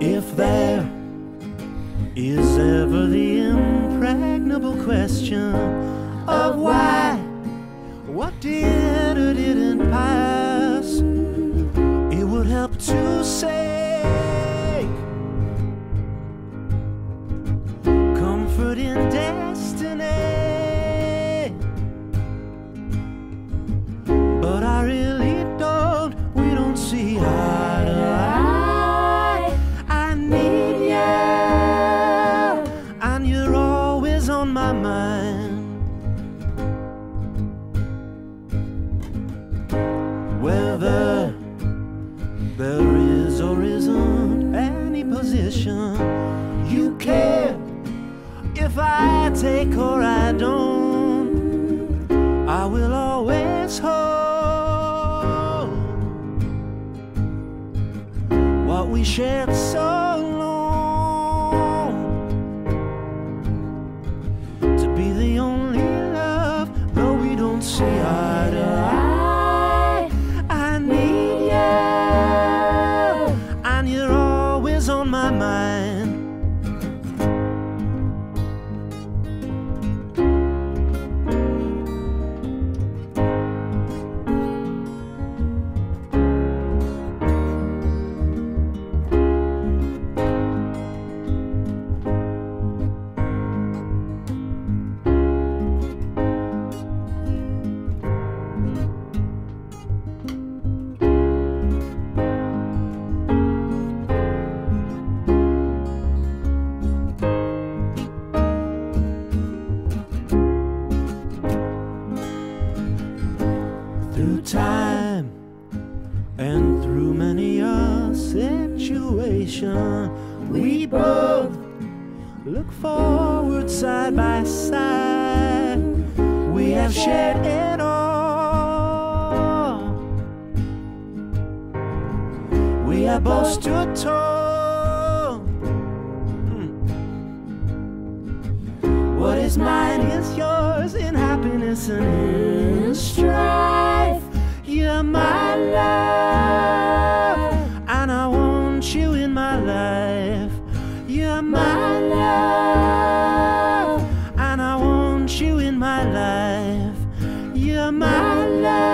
If there is ever the impregnable question of why, what did or didn't pass, it would help to say, comfort in destiny. But I really don't, we don't see eye to eye. I need you, and you're always on my mind. Whether there is or isn't any position you care, if I take or I don't, I will always hold what we shared so long, to be the only love, though we don't see eye to eye. On my mind. Through time and through many a situation, we both look forward side by side. We have shared it all. We have both stood tall. What is mine is yours in happiness and in strife. You're my love, and I want you in my life. You're my love, and I want you in my life. You're my love.